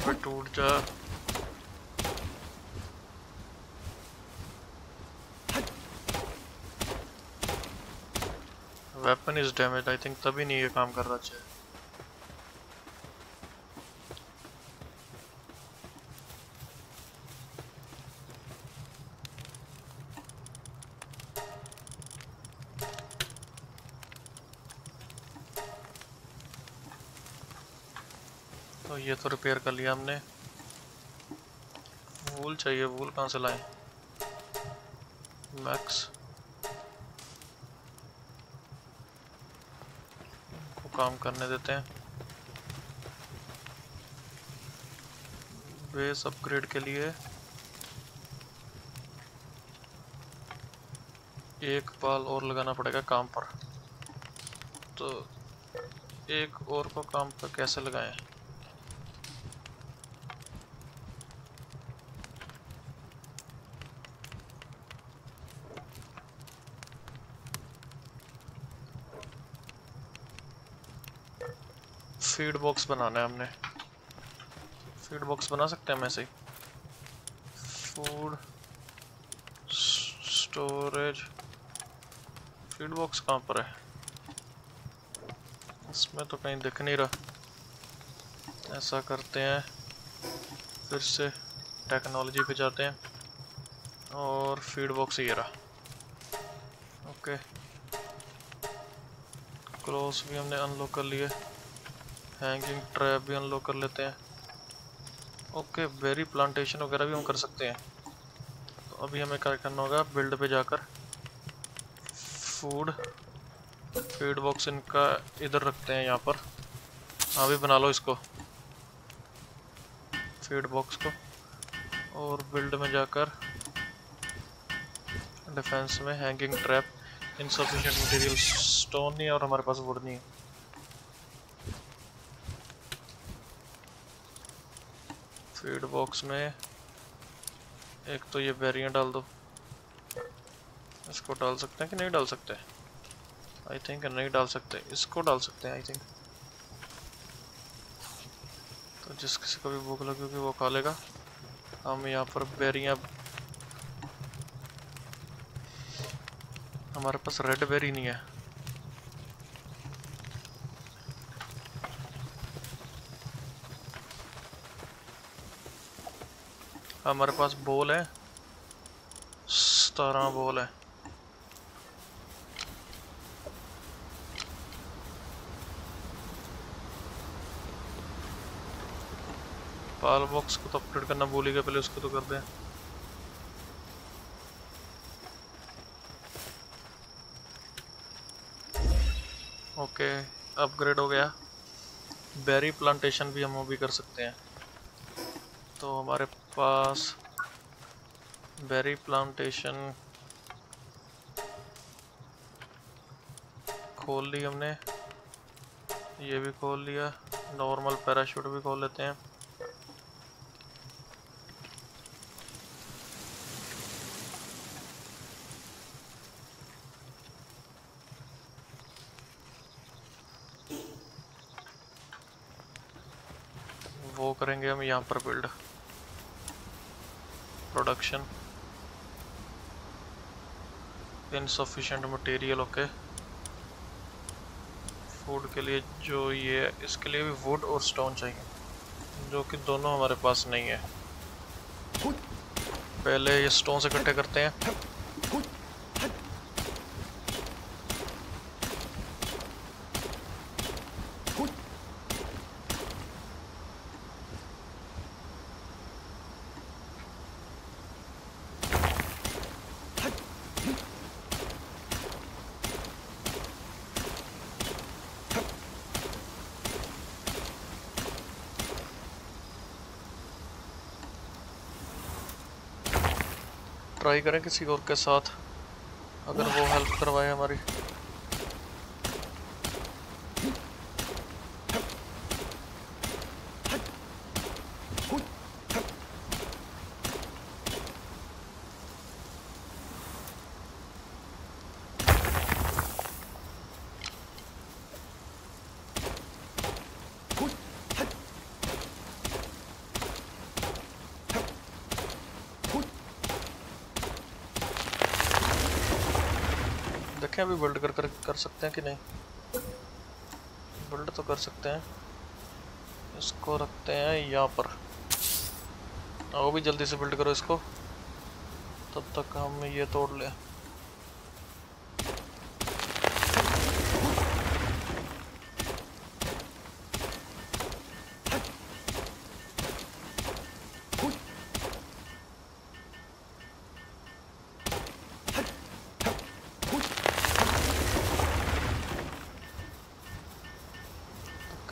पेड़ टूट जा। Weapon is damage, I think तभी नहीं ये काम कर रहा चाहिए। तो ये तो रिपेयर कर लिया हमने। वूल चाहिए, वूल कहाँ से लाएं? मैक्स को काम करने देते हैं। बेस अपग्रेड के लिए एक पाल और लगाना पड़ेगा काम पर। तो एक और को काम पर कैसे लगाएं? फीड बॉक्स बनाना है हमने। फीड बॉक्स बना सकते हैं हम ऐसे ही। फूड स्टोरेज, फीड बॉक्स कहाँ पर है? इसमें तो कहीं दिख नहीं रहा। ऐसा करते हैं, फिर से टेक्नोलॉजी पे जाते हैं और फीड बॉक्स ये रहा। ओके, क्लोज भी हमने अनलॉक कर लिए, हैंगिंग ट्रैप भी अनलॉक कर लेते हैं। ओके, बेरी प्लांटेशन वगैरह भी हम कर सकते हैं। तो अभी हमें क्या करना होगा, बिल्ड पे जाकर फूड फीड बॉक्स इनका इधर रखते हैं यहाँ पर। हाँ भी बना लो इसको, फीड बॉक्स को, और बिल्ड में जाकर डिफेंस में hanging trap, insufficient material, stone नहीं है और हमारे पास वुड नहीं है। फीड बॉक्स में एक तो ये बेरियाँ डाल दो, इसको डाल सकते हैं कि नहीं डाल सकते? आई थिंक नहीं डाल सकते, इसको डाल सकते हैं आई थिंक। तो जिस किसी को भी भूख लगेगी वो खा लेगा। हम यहाँ पर बेरियाँ, हमारे पास रेड बेरी नहीं है। हमारे पास बॉल है, सतारह बॉल है। पाल बॉक्स को तो अपडेट करना भूल ही गए, पहले उसको तो कर दें। ओके, अपग्रेड हो गया। बेरी प्लांटेशन भी हम अभी कर सकते हैं। तो हमारे पास बेरी प्लांटेशन खोल ली हमने, ये भी खोल लिया, नॉर्मल पैराशूट भी खोल लेते हैं। वो करेंगे हम यहाँ पर build production, insufficient material. Okay, food के लिए जो ये, इसके लिए भी वुड और स्टोन चाहिए, जो कि दोनों हमारे पास नहीं है। पहले ये स्टोन से इकट्ठे करते हैं। ट्राई करें किसी और के साथ, अगर वो हेल्प करवाए हमारी। क्या भी बिल्ड कर, कर कर सकते हैं कि नहीं? बिल्ड तो कर सकते हैं। इसको रखते हैं यहाँ पर। आओ भी जल्दी से बिल्ड करो इसको, तब तक हम ये तोड़ लें।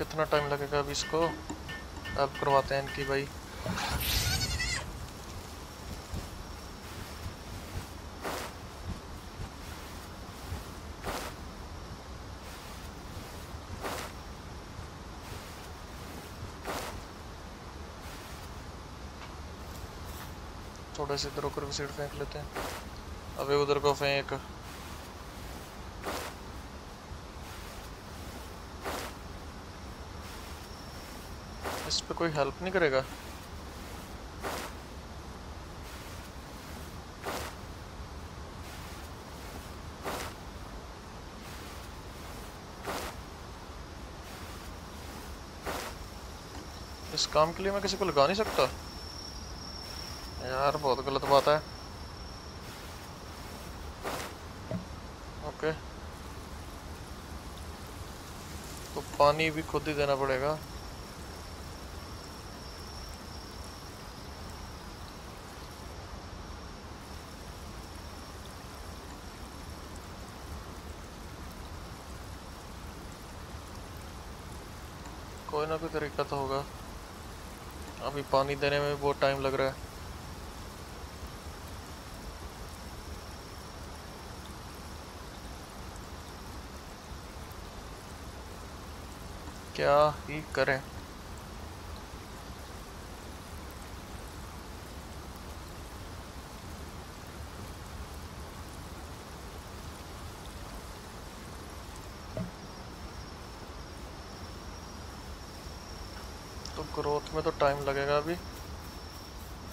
कितना टाइम लगेगा अभी इसको? अब करवाते हैं इनकी भाई। थोड़े से इधर होकर भी सीट फेंक लेते हैं। अभी उधर को फेंक। इस पे कोई हेल्प नहीं करेगा? इस काम के लिए मैं किसी को लगा नहीं सकता यार, बहुत गलत बात है। ओके, तो पानी भी खुद ही देना पड़ेगा। कोई ना कोई तरीका तो होगा। अभी पानी देने में भी बहुत टाइम लग रहा है। क्या ही करें। ग्रोथ में तो टाइम लगेगा अभी,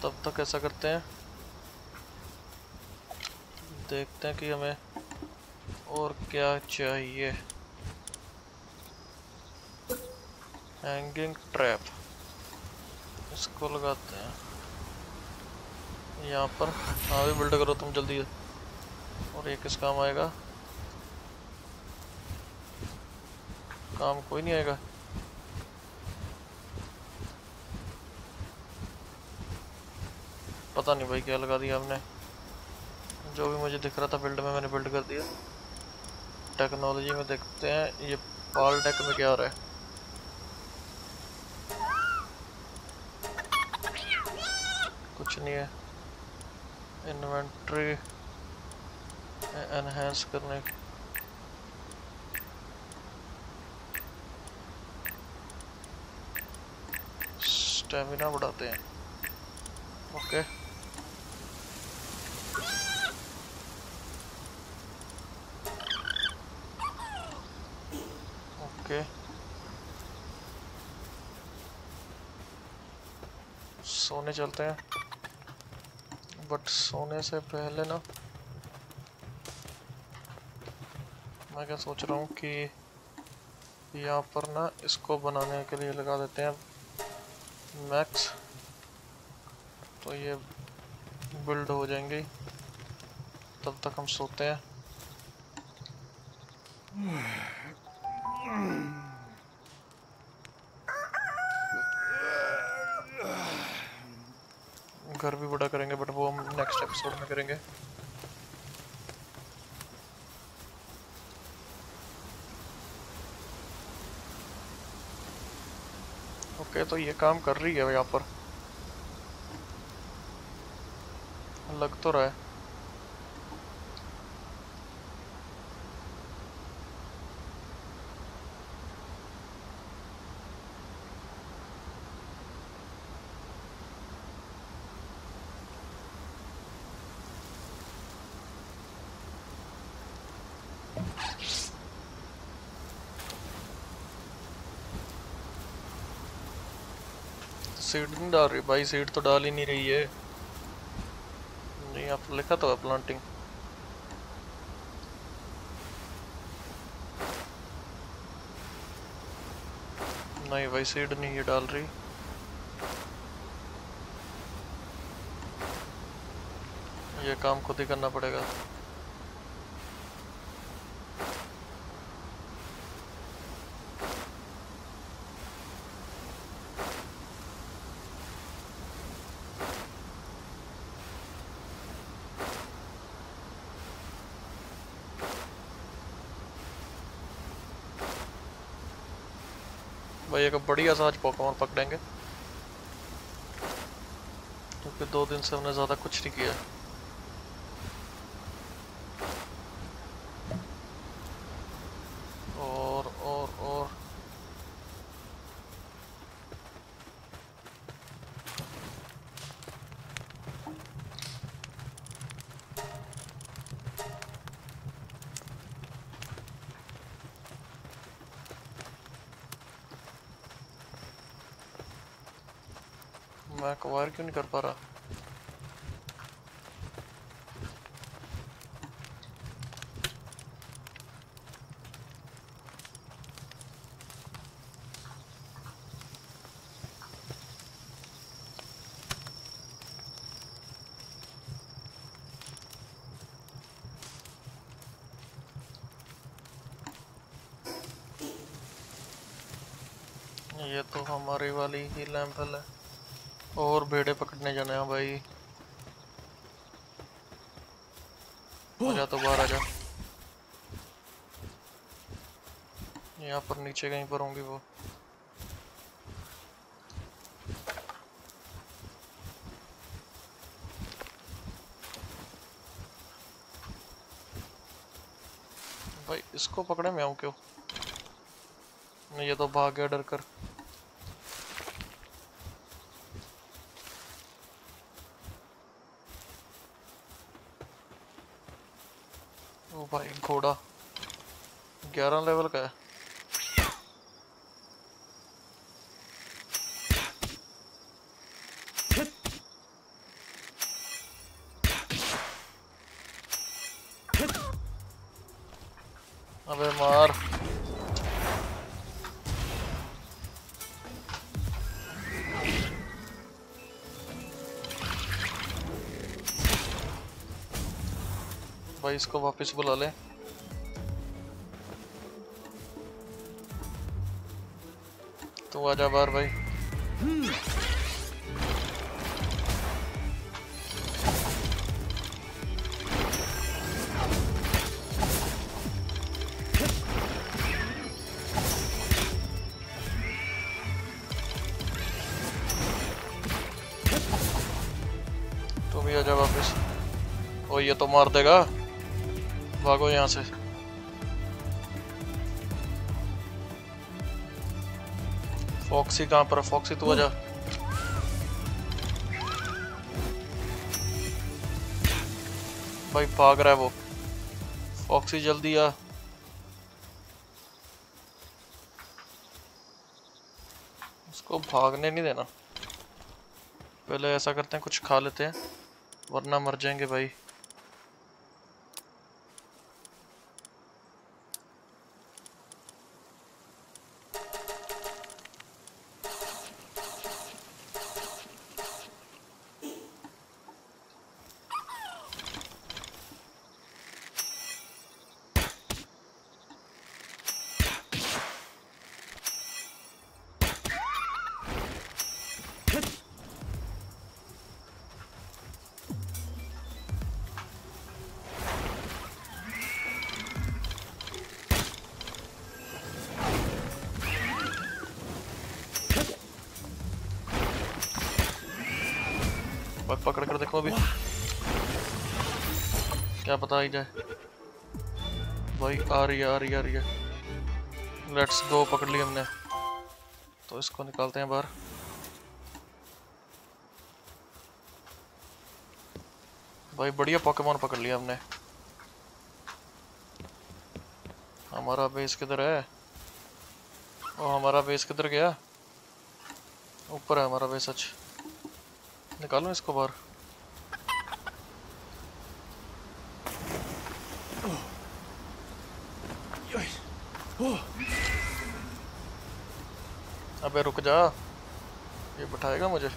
तब तक ऐसा करते हैं, देखते हैं कि हमें और क्या चाहिए। हैंगिंग ट्रैप इसको लगाते हैं यहाँ पर। हाँ भी बिल्ड करो तुम जल्दी, और ये किस काम आएगा? काम कोई नहीं आएगा। पता नहीं भाई क्या लगा दिया हमने। जो भी मुझे दिख रहा था बिल्ड में मैंने बिल्ड कर दिया। टेक्नोलॉजी में देखते हैं ये पाल टेक में क्या आ रहा है। कुछ नहीं है। इन्वेंट्री एनहेंस करने की। स्टेमिना बढ़ाते हैं। Okay okay. ओके सोने चलते हैं, बट सोने से पहले ना मैं क्या सोच रहा हूँ कि यहाँ पर ना इसको बनाने के लिए लगा देते हैं मैक्स, तो ये बिल्ड हो जाएंगे। तब तक हम सोते हैं। घर भी बड़ा करेंगे, बट वो हम नेक्स्ट एपिसोड में करेंगे। ओके तो ये काम कर रही है, यहाँ पर लग तो रहा है। सीड नहीं डाल रही भाई, सीड तो डाल ही नहीं रही है। आप लिखा तो है प्लांटिंग। नहीं भाई सीड नहीं ये डाल रही। ये काम खुद ही करना पड़ेगा। एक बढ़िया सा आज पोकेमॉन पकड़ेंगे, क्योंकि दो दिन से हमने ज्यादा कुछ नहीं किया। और और और मैं कवर क्यों नहीं कर पा रहा? ये तो हमारी वाली ही लैंपल है। और भेड़े पकड़ने जाना है भाई। आजा तो बाहर आजा। यहाँ पर नीचे कहीं पर होंगी वो। भाई इसको पकड़े मैं आऊँ क्यों? मैं ये तो भाग गया डर कर। ओ भाई घोड़ा ग्यारह लेवल का है। अबे मार भाई, इसको वापस बुला ले। तू आजा बाहर भाई। तू भी आजा वापस। ओ ये तो मार देगा, भागो यहाँ से। फॉक्सी कहाँ पर? फॉक्सी तू आजा। भाई भाग रहा है वो। फॉक्सी जल्दी आ। उसको भागने नहीं देना। पहले ऐसा करते हैं कुछ खा लेते हैं, वरना मर जाएंगे भाई। पकड़ कर देखो अभी, क्या पता ही जाए। भाई आ रही है आ रही है आ रही है। लेट्स गो, पकड़ ली हमने। तो इसको निकालते हैं बाहर। भाई बढ़िया पोकेमॉन पकड़ लिया हमने। हमारा बेस किधर है? ओ हमारा बेस किधर गया? ऊपर है हमारा बेस। अच्छा निकालो इसको बाहर। अबे रुक जा, ये बिठाएगा मुझे।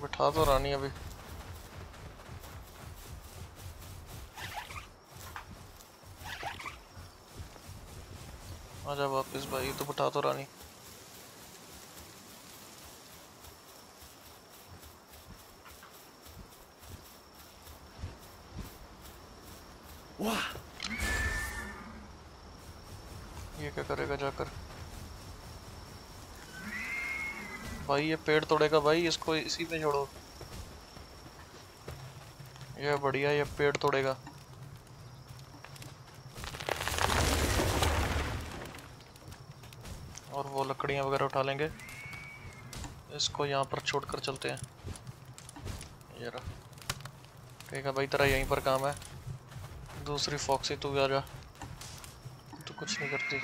बिठा तो रानी अभी। आजा वापस भाई, तो बिठा तो रानी। ये क्या करेगा जाकर? भाई ये पेड़ तोड़ेगा भाई, इसको इसी में छोड़ो। ये बढ़िया, ये पेड़ तोड़ेगा। और वो लकड़ियां वगैरह उठा लेंगे। इसको यहाँ पर छोड़कर चलते हैं। ये रहा, ठीक है भाई, तेरा यहीं पर काम है। दूसरी फॉक्सी तू आ जा, तो कुछ नहीं करती।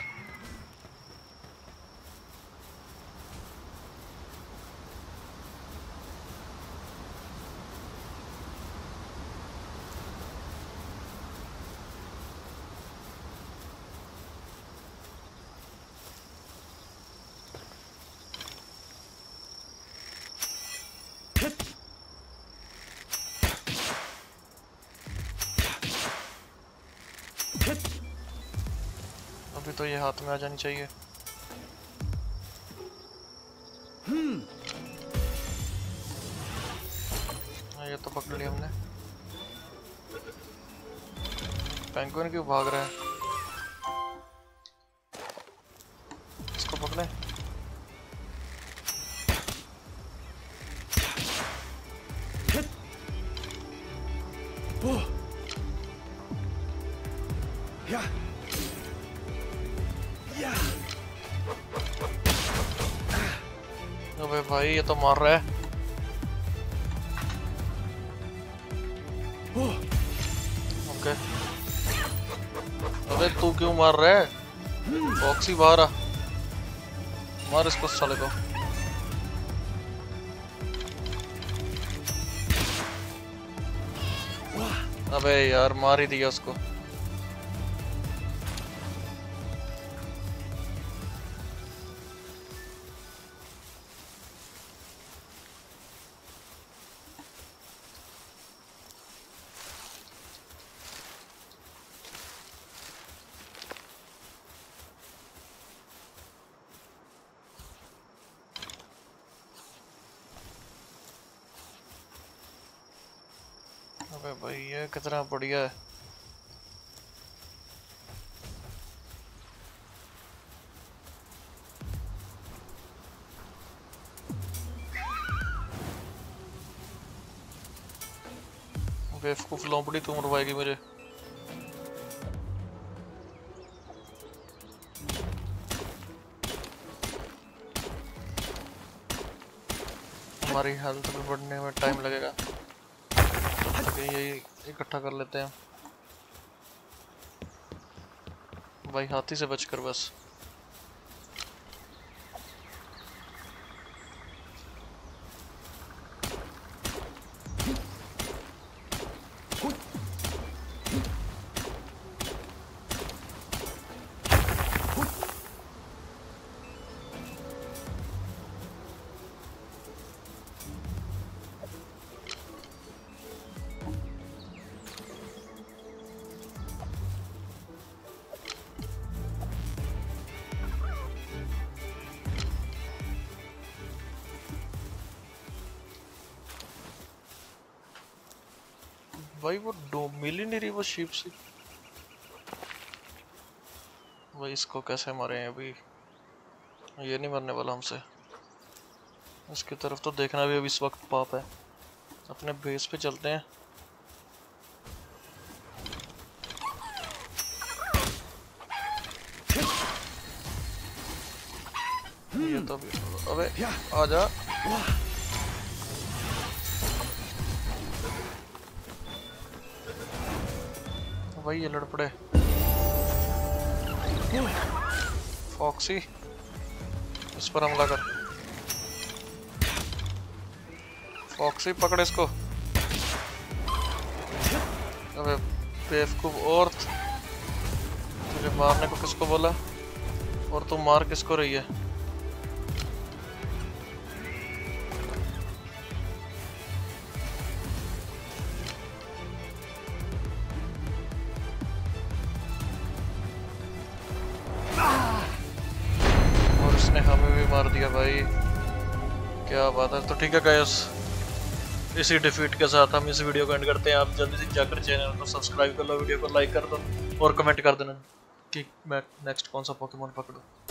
अभी तो ये हाथ में आ जानी चाहिए। ये तो पकड़ लिया हमने। पेंगुइन क्यों भाग रहा है? इसको पकड़े। Yeah. Yeah. अबे भाई ये तो मार रहा है। ओके। अबे तू क्यों मार रहा है? बॉक्सी बाहर आ। मार इसको साले को। अबे यार मार ही दिया उसको। भाई ये कितना बढ़िया है। बेवकूफ लौंपड़ी तू मरवाएगी मुझे। हमारी हेल्थ भी बढ़ने में टाइम लगेगा। यही इकट्ठा कर लेते हैं भाई हाथी से बचकर बस। भाई वो दो मिली नहीं रही वो शीप से। भाई इसको कैसे मारे हैं अभी? ये नहीं मरने वाला हमसे। इसकी तरफ तो देखना भी अभी इस वक्त पाप है। अपने बेस पे चलते हैं। ये तो अभी अबे आजा। भाई ये लड़ पड़े फॉक्सी, इस पर हमला कर फॉक्सी, पकड़ इसको। अबे बेवकूफ औरत, तुझे मारने को किसको बोला और तू मार किसको रही है? तो ठीक है गाइस, इसी डिफीट के साथ हम इस वीडियो को एंड करते हैं। आप जल्दी से जाकर चैनल को सब्सक्राइब कर लो, वीडियो को लाइक कर दो और कमेंट कर देना कि मैं नेक्स्ट कौन सा पोकेमॉन पकड़ूं।